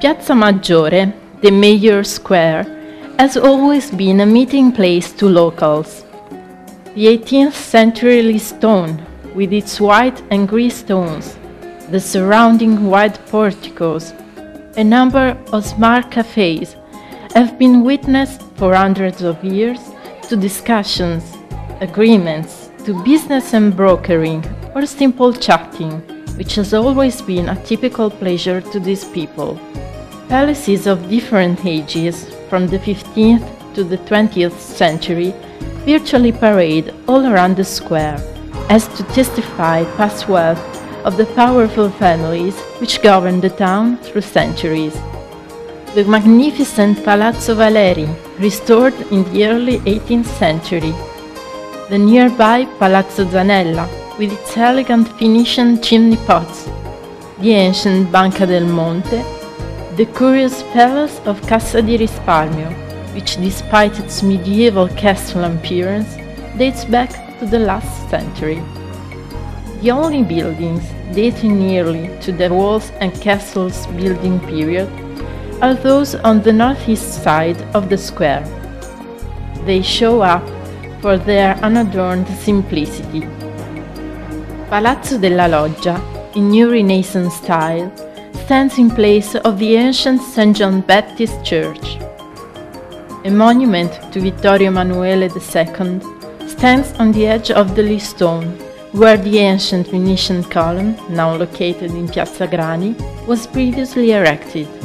Piazza Maggiore, the Mayor's Square, has always been a meeting place to locals. The 18th century Listone, with its white and grey stones, the surrounding wide porticos, a number of smart cafes, have been witnessed for hundreds of years to discussions, agreements, to business and brokering, or simple chatting, which has always been a typical pleasure to these people. Palaces of different ages, from the 15th to the 20th century, virtually parade all around the square, as to testify past wealth of the powerful families which governed the town through centuries. The magnificent Palazzo Valeri, restored in the early 18th century. The nearby Palazzo Zanella, with its elegant Phoenician chimney pots. The ancient Banca del Monte. The curious palace of Casa di Risparmio, which, despite its medieval castle appearance, dates back to the last century. The only buildings dating nearly to the walls and castle's building period are those on the northeast side of the square. They show up for their unadorned simplicity. Palazzo della Loggia, in new Renaissance style, stands in place of the ancient St. John Baptist Church. A monument to Vittorio Emanuele II stands on the edge of the Listone, where the ancient Venetian column, now located in Piazza Grani, was previously erected.